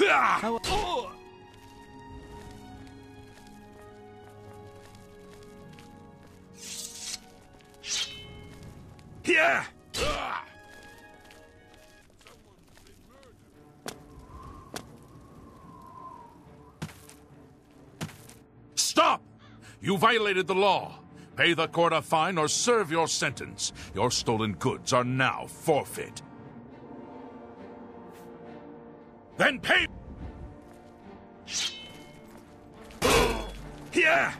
Yeah. Stop! You violated the law. Pay the court a fine or serve your sentence. Your stolen goods are now forfeit. Then pay! Here!